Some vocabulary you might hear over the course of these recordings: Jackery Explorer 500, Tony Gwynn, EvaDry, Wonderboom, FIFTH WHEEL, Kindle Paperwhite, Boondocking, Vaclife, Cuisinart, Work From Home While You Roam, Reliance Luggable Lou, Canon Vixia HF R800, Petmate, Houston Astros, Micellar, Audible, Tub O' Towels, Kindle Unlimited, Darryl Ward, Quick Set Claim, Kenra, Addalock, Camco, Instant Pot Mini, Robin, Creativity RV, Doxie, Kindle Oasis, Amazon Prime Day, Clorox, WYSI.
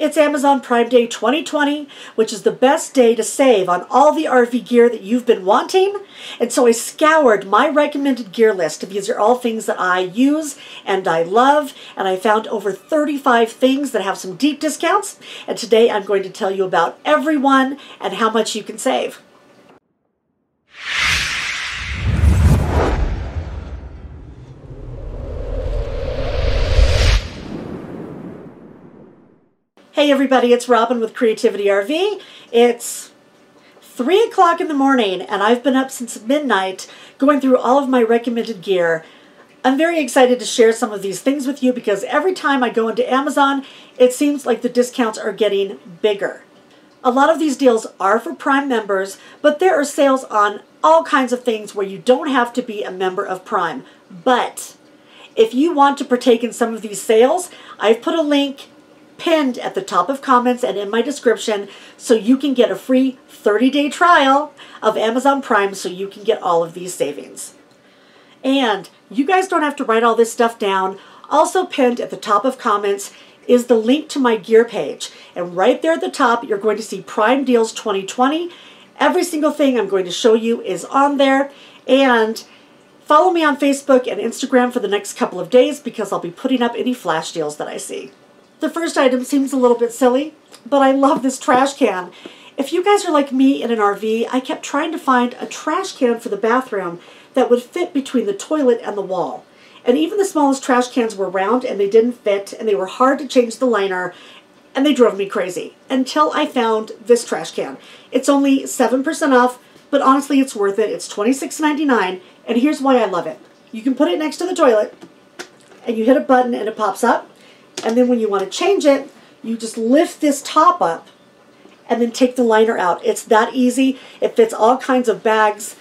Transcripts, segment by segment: It's Amazon Prime Day 2020, which is the best day to save on all the RV gear that you've been wanting. And so I scoured my recommended gear list. These are all things that I use and I love. And I found over 35 things that have some deep discounts. And today I'm going to tell you about every one and how much you can save. Hey everybody, it's Robin with Creativity RV. It's 3 o'clock in the morning and I've been up since midnight going through all of my recommended gear. I'm very excited to share some of these things with you because every time I go into Amazon, it seems like the discounts are getting bigger. A lot of these deals are for Prime members, but there are sales on all kinds of things where you don't have to be a member of Prime. But if you want to partake in some of these sales, I've put a link pinned at the top of comments and in my description so you can get a free 30-day trial of Amazon Prime so you can get all of these savings. And you guys don't have to write all this stuff down. Also pinned at the top of comments is the link to my gear page. And right there at the top, you're going to see Prime Deals 2020. Every single thing I'm going to show you is on there. And follow me on Facebook and Instagram for the next couple of days because I'll be putting up any flash deals that I see. The first item seems a little bit silly, but I love this trash can. If you guys are like me in an RV, I kept trying to find a trash can for the bathroom that would fit between the toilet and the wall. And even the smallest trash cans were round and they didn't fit and they were hard to change the liner and they drove me crazy until I found this trash can. It's only 7% off, but honestly it's worth it. It's $26.99 and here's why I love it. You can put it next to the toilet and you hit a button and it pops up. And then when you want to change it, you just lift this top up and then take the liner out. It's that easy. It fits all kinds of bags.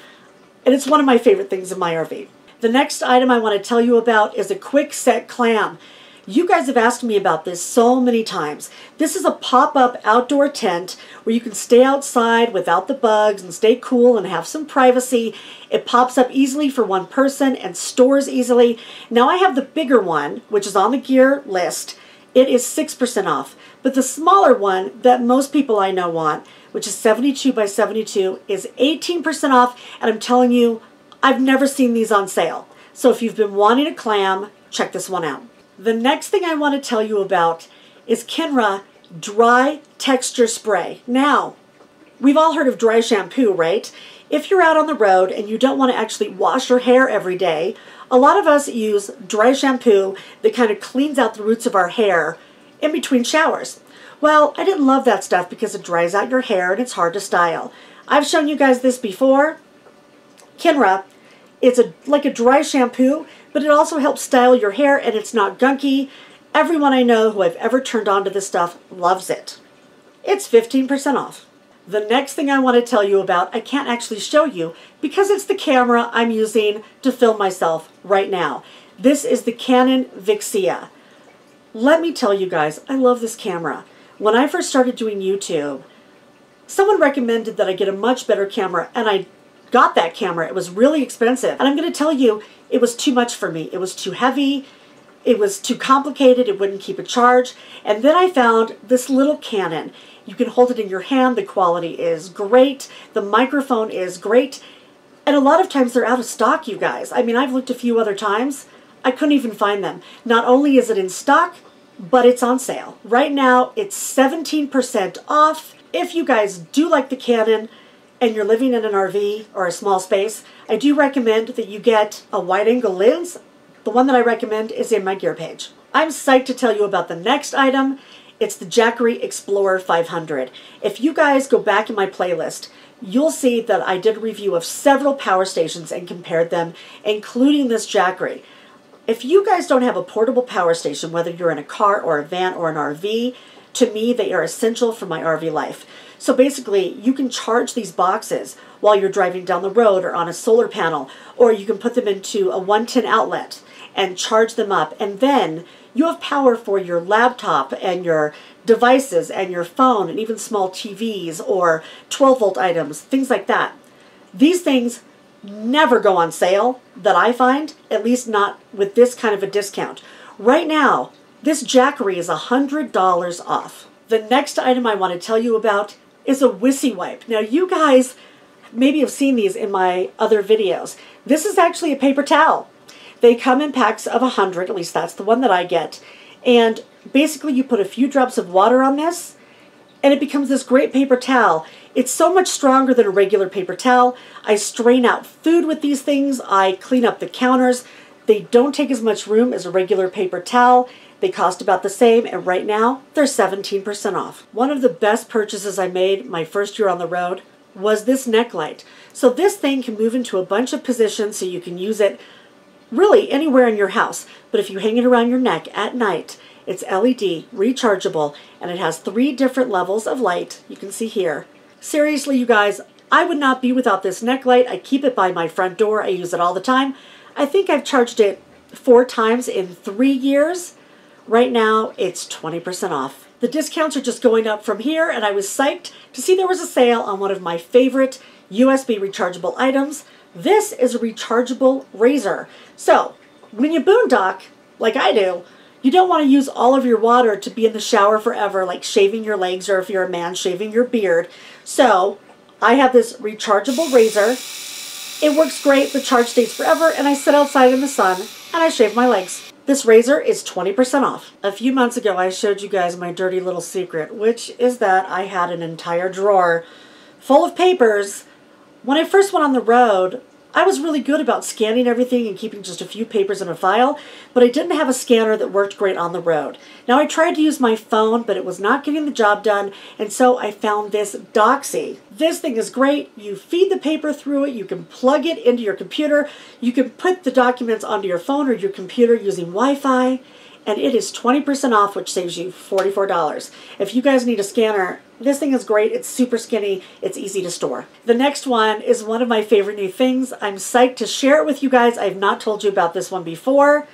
And it's one of my favorite things in my RV. The next item I want to tell you about is a Quick Set Claim. You guys have asked me about this so many times. This is a pop-up outdoor tent where you can stay outside without the bugs and stay cool and have some privacy. It pops up easily for one person and stores easily. Now I have the bigger one, which is on the gear list. It is 6% off, but the smaller one that most people I know want, which is 72 by 72, is 18% off. And I'm telling you, I've never seen these on sale. So if you've been wanting a clam, check this one out. The next thing I want to tell you about is Kenra Dry Texture Spray. Now, we've all heard of dry shampoo, right? If you're out on the road and you don't want to actually wash your hair every day, a lot of us use dry shampoo that kind of cleans out the roots of our hair in between showers. Well, I didn't love that stuff because it dries out your hair and it's hard to style. I've shown you guys this before. Kenra, it's like a dry shampoo, but it also helps style your hair and it's not gunky. Everyone I know who I've ever turned on to this stuff loves it. It's 15% off. The next thing I want to tell you about, I can't actually show you because it's the camera I'm using to film myself right now. This is the Canon Vixia. Let me tell you guys, I love this camera. When I first started doing YouTube, someone recommended that I get a much better camera and I got that camera. It was really expensive. And I'm going to tell you, it was too much for me. It was too heavy. It was too complicated. It wouldn't keep a charge. And then I found this little Canon. You can hold it in your hand. The quality is great. The microphone is great. And a lot of times they're out of stock, you guys. I mean, I've looked a few other times. I couldn't even find them. Not only is it in stock, but it's on sale. Right now, it's 17% off. If you guys do like the Canon, and you're living in an RV or a small space, I do recommend that you get a wide-angle lens. The one that I recommend is in my gear page. I'm psyched to tell you about the next item. It's the Jackery Explorer 500. If you guys go back in my playlist, you'll see that I did a review of several power stations and compared them, including this Jackery. If you guys don't have a portable power station, whether you're in a car or a van or an RV, to me, they are essential for my RV life. So basically, you can charge these boxes while you're driving down the road or on a solar panel, or you can put them into a 110 outlet and charge them up. And then you have power for your laptop and your devices and your phone and even small TVs or 12-volt items, things like that. These things never go on sale that I find, at least not with this kind of a discount. Right now, this Jackery is $100 off. The next item I want to tell you about is a WYSI wipe. Now you guys maybe have seen these in my other videos. This is actually a paper towel. They come in packs of 100, at least that's the one that I get. And basically you put a few drops of water on this and it becomes this great paper towel. It's so much stronger than a regular paper towel. I strain out food with these things. I clean up the counters. They don't take as much room as a regular paper towel. They cost about the same, and right now they're 17% off. One of the best purchases I made my first year on the road was this neck light. So this thing can move into a bunch of positions, so you can use it really anywhere in your house. But if you hang it around your neck at night, it's LED, rechargeable, and it has 3 different levels of light. You can see here. Seriously, you guys, I would not be without this neck light. I keep it by my front door. I use it all the time. I think I've charged it 4 times in 3 years. Right now, it's 20% off. The discounts are just going up from here, and I was psyched to see there was a sale on one of my favorite USB rechargeable items. This is a rechargeable razor. So, when you boondock, like I do, you don't want to use all of your water to be in the shower forever, like shaving your legs, or if you're a man, shaving your beard. So, I have this rechargeable razor. It works great, the charge stays forever, and I sit outside in the sun and I shave my legs. This razor is 20% off. A few months ago, I showed you guys my dirty little secret, which is that I had an entire drawer full of papers. When I first went on the road, I was really good about scanning everything and keeping just a few papers in a file, but I didn't have a scanner that worked great on the road. Now, I tried to use my phone, but it was not getting the job done, and so I found this Doxie. This thing is great. You feed the paper through it. You can plug it into your computer. You can put the documents onto your phone or your computer using Wi-Fi, and it is 20% off, which saves you $44. If you guys need a scanner, this thing is great. It's super skinny. It's easy to store. The next one is one of my favorite new things. I'm psyched to share it with you guys. I've not told you about this one before.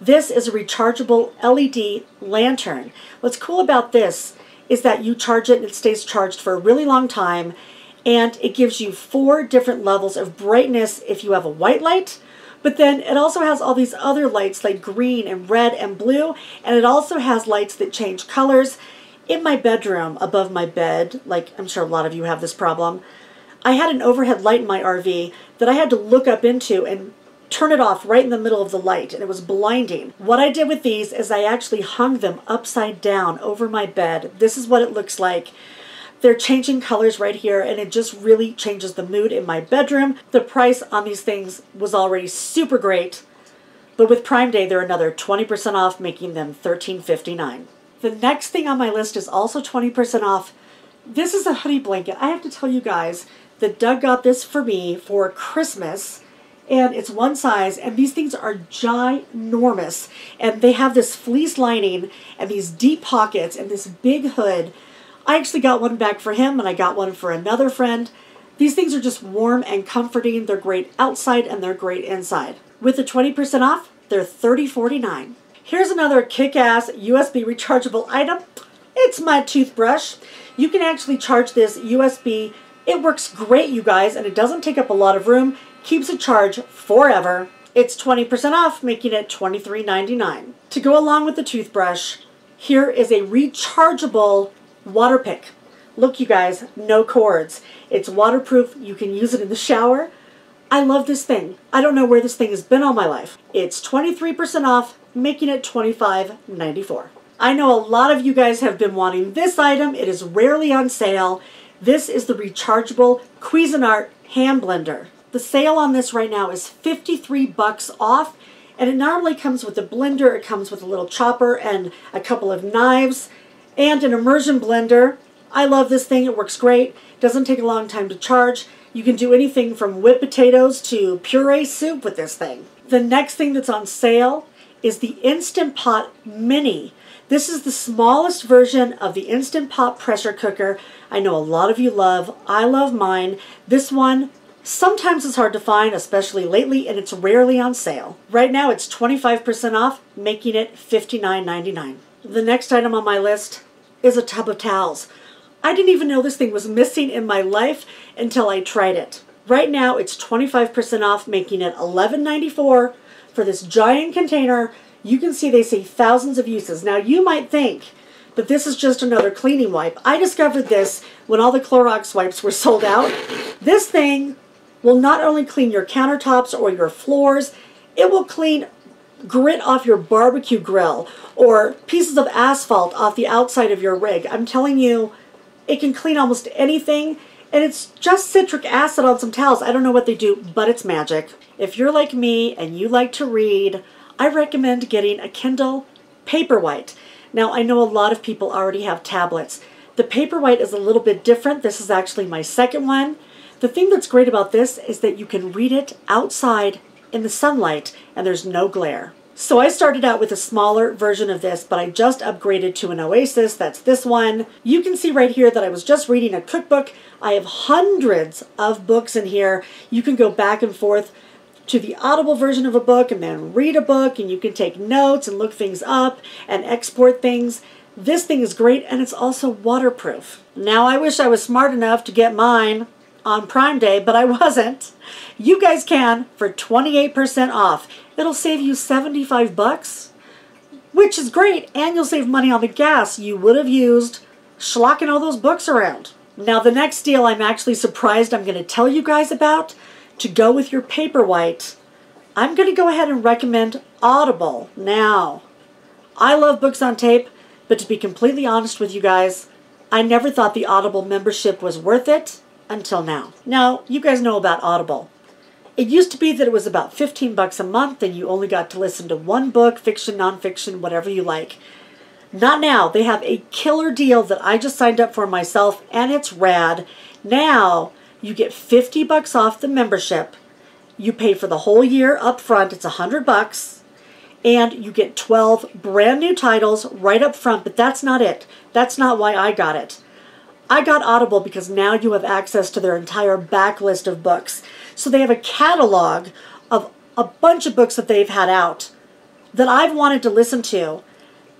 This is a rechargeable LED lantern. What's cool about this is that you charge it and it stays charged for a really long time, and it gives you 4 different levels of brightness if you have a white light. But then it also has all these other lights like green and red and blue, and it also has lights that change colors. In my bedroom, above my bed, like I'm sure a lot of you have this problem, I had an overhead light in my RV that I had to look up into and turn it off right in the middle of the light, and it was blinding. What I did with these is I actually hung them upside down over my bed. This is what it looks like. They're changing colors right here, and it just really changes the mood in my bedroom. The price on these things was already super great, but with Prime Day, they're another 20% off, making them $13.59. The next thing on my list is also 20% off. This is a hoodie blanket. I have to tell you guys that Doug got this for me for Christmas, and it's one size, and these things are ginormous, and they have this fleece lining and these deep pockets and this big hood. I actually got one back for him, and I got one for another friend. These things are just warm and comforting. They're great outside, and they're great inside. With the 20% off, they're $30.49. Here's another kick-ass USB rechargeable item. It's my toothbrush. You can actually charge this USB. It works great, you guys, and it doesn't take up a lot of room. Keeps a charge forever. It's 20% off, making it $23.99. To go along with the toothbrush, here is a rechargeable water pick. Look, you guys, no cords. It's waterproof. You can use it in the shower. I love this thing. I don't know where this thing has been all my life. It's 23% off, making it $25.94. I know a lot of you guys have been wanting this item. It is rarely on sale. This is the rechargeable Cuisinart hand blender. The sale on this right now is $53 off, and it not only comes with a blender, it comes with a little chopper and a couple of knives and an immersion blender. I love this thing. It works great. It doesn't take a long time to charge. You can do anything from whipped potatoes to puree soup with this thing. The next thing that's on sale is the Instant Pot Mini. This is the smallest version of the Instant Pot pressure cooker I know a lot of you love. I love mine. This one sometimes is hard to find, especially lately, and it's rarely on sale. Right now it's 25% off, making it $59.99. The next item on my list is a tub of towels. I didn't even know this thing was missing in my life until I tried it. Right now, it's 25% off, making it $11.94 for this giant container. You can see they say thousands of uses. Now, you might think but this is just another cleaning wipe. I discovered this when all the Clorox wipes were sold out. This thing will not only clean your countertops or your floors, it will clean grit off your barbecue grill or pieces of asphalt off the outside of your rig. I'm telling you, it can clean almost anything, and it's just citric acid on some towels. I don't know what they do, but it's magic. If you're like me and you like to read, I recommend getting a Kindle Paperwhite. Now, I know a lot of people already have tablets. The Paperwhite is a little bit different. This is actually my second one. The thing that's great about this is that you can read it outside in the sunlight and there's no glare. So I started out with a smaller version of this, but I just upgraded to an Oasis. That's this one. You can see right here that I was just reading a cookbook. I have hundreds of books in here. You can go back and forth to the Audible version of a book and then read a book, and you can take notes and look things up and export things. This thing is great, and it's also waterproof. Now, I wish I was smart enough to get mine on Prime Day, but I wasn't. You guys can for 28% off. It'll save you 75 bucks, which is great, and you'll save money on the gas you would have used schlocking all those books around. Now, the next deal I'm actually surprised I'm going to tell you guys about. To go with your Paperwhite, I'm going to go ahead and recommend Audible now. I love books on tape, but to be completely honest with you guys, I never thought the Audible membership was worth it until now. Now, you guys know about Audible. It used to be that it was about 15 bucks a month and you only got to listen to one book, fiction, nonfiction, whatever you like. Not now. They have a killer deal that I just signed up for myself, and it's rad. Now, you get 50 bucks off the membership. You pay for the whole year up front. It's 100 bucks. And you get 12 brand new titles right up front, but that's not it. That's not why I got it. I got Audible because now you have access to their entire backlist of books. So they have a catalog of a bunch of books that they've had out that I've wanted to listen to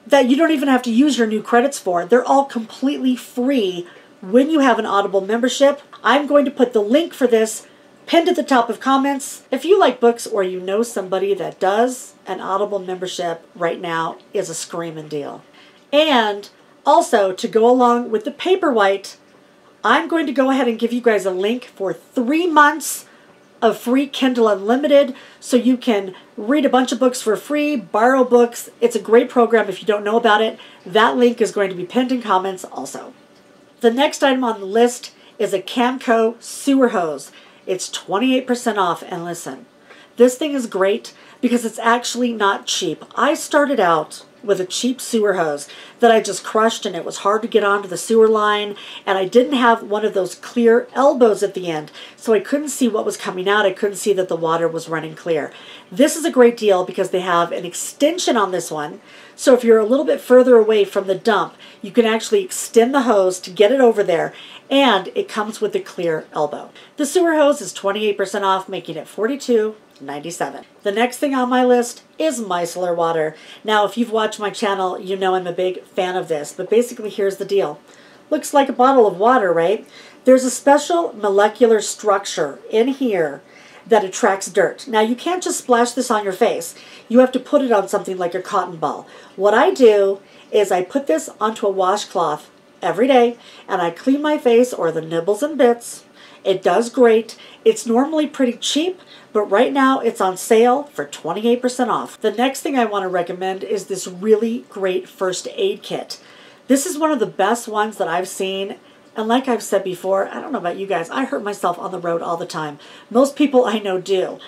that you don't even have to use your new credits for. They're all completely free when you have an Audible membership. I'm going to put the link for this pinned at the top of comments. If you like books or you know somebody that does, an Audible membership right now is a screaming deal. And also, to go along with the Paperwhite, I'm going to go ahead and give you guys a link for 3 months of free Kindle Unlimited, so you can read a bunch of books for free, borrow books. It's a great program if you don't know about it. That link is going to be pinned in comments also. The next item on the list is a Camco sewer hose. It's 28% off, and listen, this thing is great because it's actually not cheap. I started out with a cheap sewer hose that I just crushed, and it was hard to get onto the sewer line, and I didn't have one of those clear elbows at the end, so I couldn't see what was coming out. I couldn't see that the water was running clear. This is a great deal because they have an extension on this one, so if you're a little bit further away from the dump, you can actually extend the hose to get it over there, and it comes with a clear elbow. The sewer hose is 28% off, making it $42.97. The next thing on my list is micellar water. Now, if you've watched my channel, you know I'm a big fan of this, but basically here's the deal. Looks like a bottle of water, right? There's a special molecular structure in here that attracts dirt. Now, you can't just splash this on your face. You have to put it on something like a cotton ball. What I do is I put this onto a washcloth every day, and I clean my face or the nibbles and bits. It does great. It's normally pretty cheap, but right now it's on sale for 28% off. The next thing I want to recommend is this really great first aid kit. This is one of the best ones that I've seen. And like I've said before, I don't know about you guys, I hurt myself on the road all the time. Most people I know do.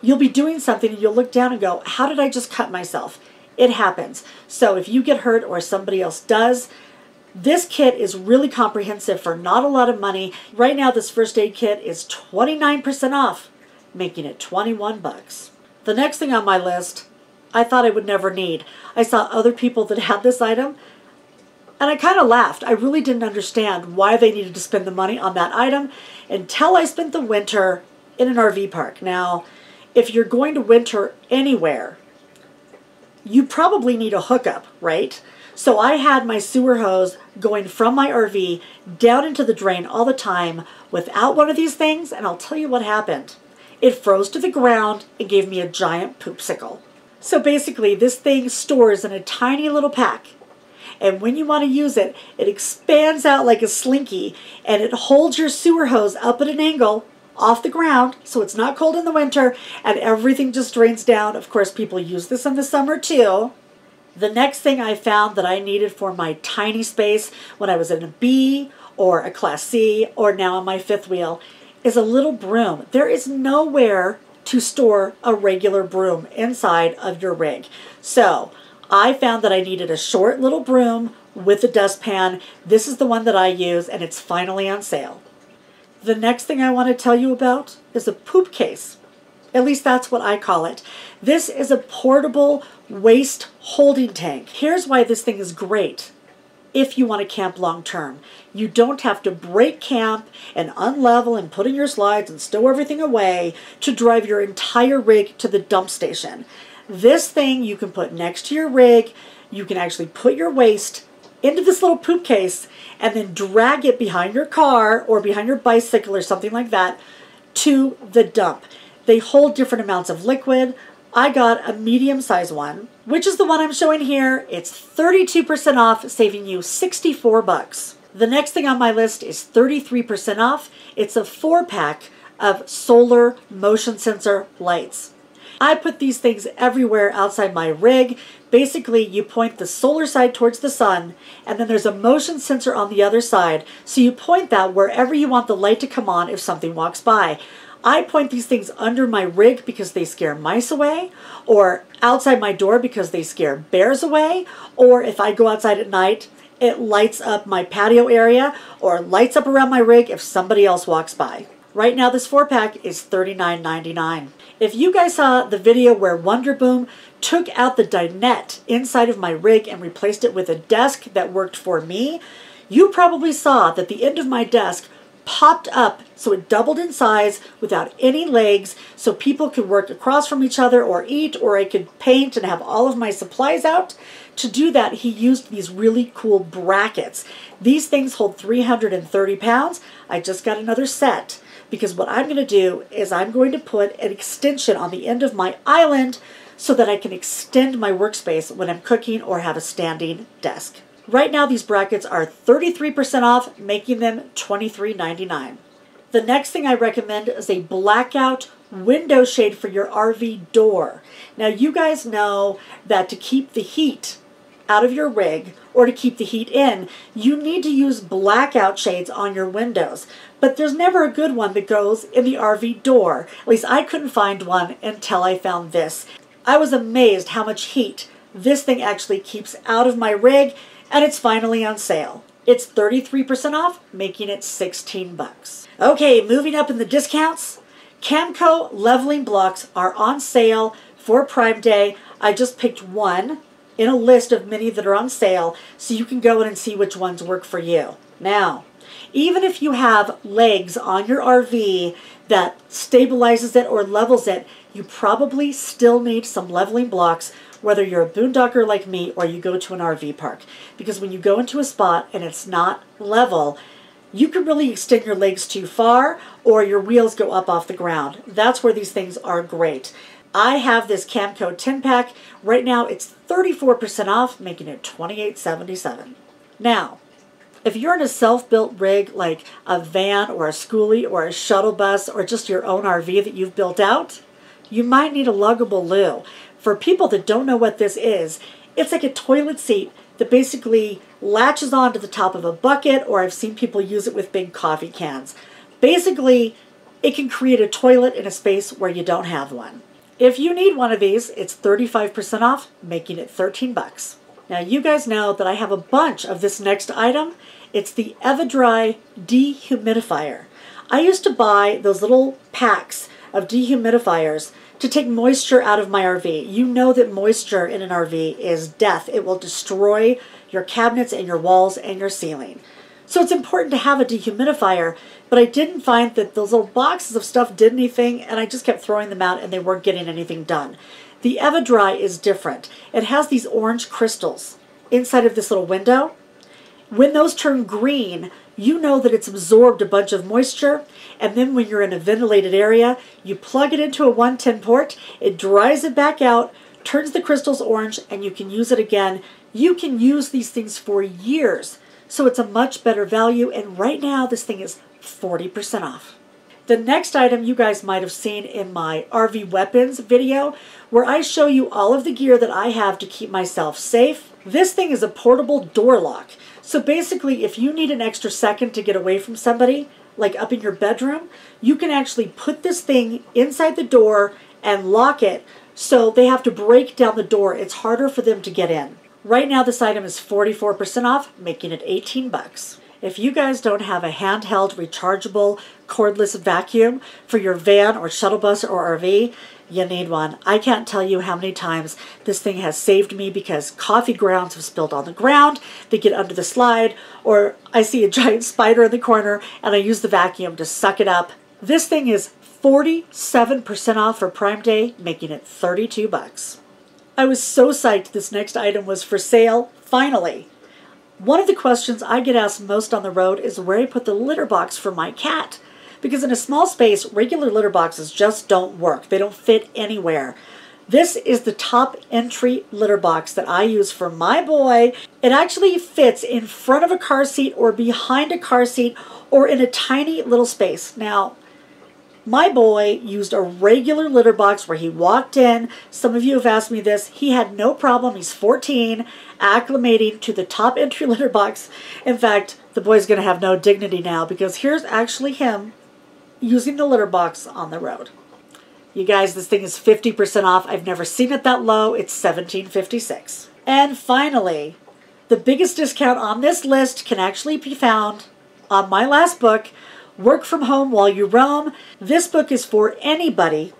You'll be doing something and you'll look down and go, how did I just cut myself? It happens. So if you get hurt or somebody else does, this kit is really comprehensive for not a lot of money. Right now, this first aid kit is 29% off, making it 21 bucks. The next thing on my list, I thought I would never need. I saw other people that had this item, and I kind of laughed. I really didn't understand why they needed to spend the money on that item until I spent the winter in an RV park. Now, if you're going to winter anywhere, you probably need a hookup, right? So I had my sewer hose going from my RV down into the drain all the time without one of these things, and I'll tell you what happened. It froze to the ground and gave me a giant poopsicle. So basically, this thing stores in a tiny little pack, and when you want to use it, it expands out like a slinky, and it holds your sewer hose up at an angle off the ground so it's not cold in the winter, and everything just drains down. Of course, people use this in the summer too. The next thing I found that I needed for my tiny space when I was in a B or a Class C or now on my fifth wheel is a little broom. There is nowhere to store a regular broom inside of your rig. So I found that I needed a short little broom with a dustpan. This is the one that I use, and it's finally on sale. The next thing I want to tell you about is a poop case. At least that's what I call it. This is a portable waste holding tank. Here's why this thing is great. If you want to camp long term, you don't have to break camp and unlevel and put in your slides and stow everything away to drive your entire rig to the dump station. This thing you can put next to your rig. You can actually put your waste into this little poop case and then drag it behind your car or behind your bicycle or something like that to the dump. They hold different amounts of liquid. I got a medium-sized one, which is the one I'm showing here. It's 32% off, saving you $64. The next thing on my list is 33% off. It's a 4-pack of solar motion sensor lights. I put these things everywhere outside my rig. Basically, you point the solar side towards the sun, and then there's a motion sensor on the other side. So you point that wherever you want the light to come on if something walks by. I point these things under my rig because they scare mice away, or outside my door because they scare bears away, or if I go outside at night, it lights up my patio area or lights up around my rig if somebody else walks by. Right now, this 4-pack is $39.99. If you guys saw the video where Wonderboom took out the dinette inside of my rig and replaced it with a desk that worked for me, you probably saw that the end of my desk popped up so it doubled in size without any legs, so people could work across from each other or eat, or I could paint and have all of my supplies out. To do that, he used these really cool brackets. These things hold 330 pounds. I just got another set because what I'm going to do is I'm going to put an extension on the end of my island so that I can extend my workspace when I'm cooking or have a standing desk. Right now, these brackets are 33% off, making them $23.99. The next thing I recommend is a blackout window shade for your RV door. Now, you guys know that to keep the heat out of your rig or to keep the heat in, you need to use blackout shades on your windows. But there's never a good one that goes in the RV door. At least I couldn't find one until I found this. I was amazed how much heat this thing actually keeps out of my rig. And it's finally on sale. It's 33% off, making it $16. Okay, moving up in the discounts. Camco leveling blocks are on sale for Prime Day. I just picked one in a list of many that are on sale, so you can go in and see which ones work for you. Now, even if you have legs on your RV that stabilizes it or levels it, you probably still need some leveling blocks, whether you're a boondocker like me or you go to an RV park. Because when you go into a spot and it's not level, you can really extend your legs too far or your wheels go up off the ground. That's where these things are great. I have this Camco 10-pack. Right now it's 34% off, making it $28.77. Now, if you're in a self-built rig like a van or a schoolie or a shuttle bus or just your own RV that you've built out, you might need a luggable loo. For people that don't know what this is, it's like a toilet seat that basically latches onto the top of a bucket, or I've seen people use it with big coffee cans. Basically, it can create a toilet in a space where you don't have one. If you need one of these, it's 35% off, making it $13. Now, you guys know that I have a bunch of this next item. It's the EvaDry dehumidifier. I used to buy those little packs of dehumidifiers to take moisture out of my RV. You know that moisture in an RV is death. It will destroy your cabinets and your walls and your ceiling. So it's important to have a dehumidifier, but I didn't find that those little boxes of stuff did anything, and I just kept throwing them out and they weren't getting anything done. The EvaDry is different. It has these orange crystals inside of this little window. When those turn green, you know that it's absorbed a bunch of moisture, and then when you're in a ventilated area, you plug it into a 110 port, it dries it back out, turns the crystals orange, and you can use it again. you can use these things for years. So it's a much better value, and right now this thing is 40% off. The next item you guys might have seen in my RV weapons video, where I show you all of the gear that I have to keep myself safe. This thing is a portable door lock. So basically, if you need an extra second to get away from somebody, like up in your bedroom, you can actually put this thing inside the door and lock it, so they have to break down the door. It's harder for them to get in. Right now this item is 44% off, making it $18. If you guys don't have a handheld rechargeable cordless vacuum for your van or shuttle bus or RV, you need one. I can't tell you how many times this thing has saved me, because coffee grounds have spilled on the ground, they get under the slide, or I see a giant spider in the corner and I use the vacuum to suck it up. This thing is 47% off for Prime Day, making it $32. I was so psyched this next item was for sale, finally. One of the questions I get asked most on the road is where I put the litter box for my cat. Because in a small space, regular litter boxes just don't work. They don't fit anywhere. This is the top entry litter box that I use for my boy. It actually fits in front of a car seat or behind a car seat or in a tiny little space. Now, my boy used a regular litter box where he walked in. Some of you have asked me this. He had no problem. He's 14, acclimating to the top entry litter box. In fact, the boy's going to have no dignity now, because here's actually him using the litter box on the road. You guys, this thing is 50% off. I've never seen it that low. It's $17.56. And finally, the biggest discount on this list can actually be found on my last book, Work From Home While You Roam. This book is for anybody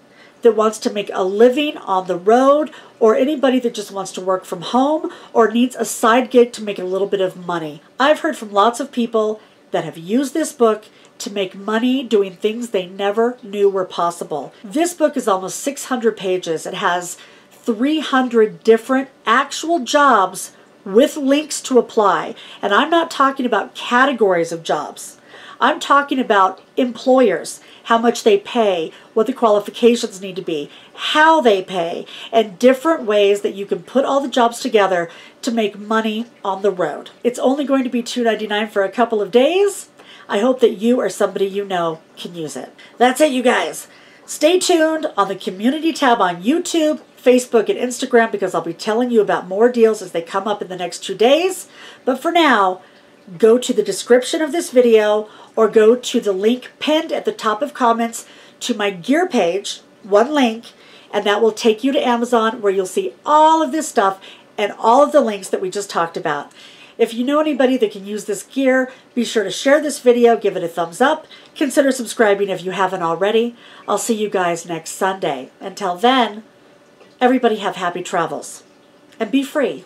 that wants to make a living on the road, or anybody that just wants to work from home or needs a side gig to make a little bit of money. I've heard from lots of people that have used this book to make money doing things they never knew were possible. This book is almost 600 pages. It has 300 different actual jobs with links to apply. And I'm not talking about categories of jobs. I'm talking about employers, how much they pay, what the qualifications need to be, how they pay, and different ways that you can put all the jobs together to make money on the road. It's only going to be $2.99 for a couple of days. I hope that you or somebody you know can use it. That's it, you guys. Stay tuned on the community tab on YouTube, Facebook, and Instagram, because I'll be telling you about more deals as they come up in the next 2 days. But for now, go to the description of this video or go to the link pinned at the top of comments to my gear page, one link, and that will take you to Amazon, where you'll see all of this stuff and all of the links that we just talked about. If you know anybody that can use this gear, be sure to share this video, give it a thumbs up, consider subscribing if you haven't already. I'll see you guys next Sunday. Until then, everybody have happy travels and be free.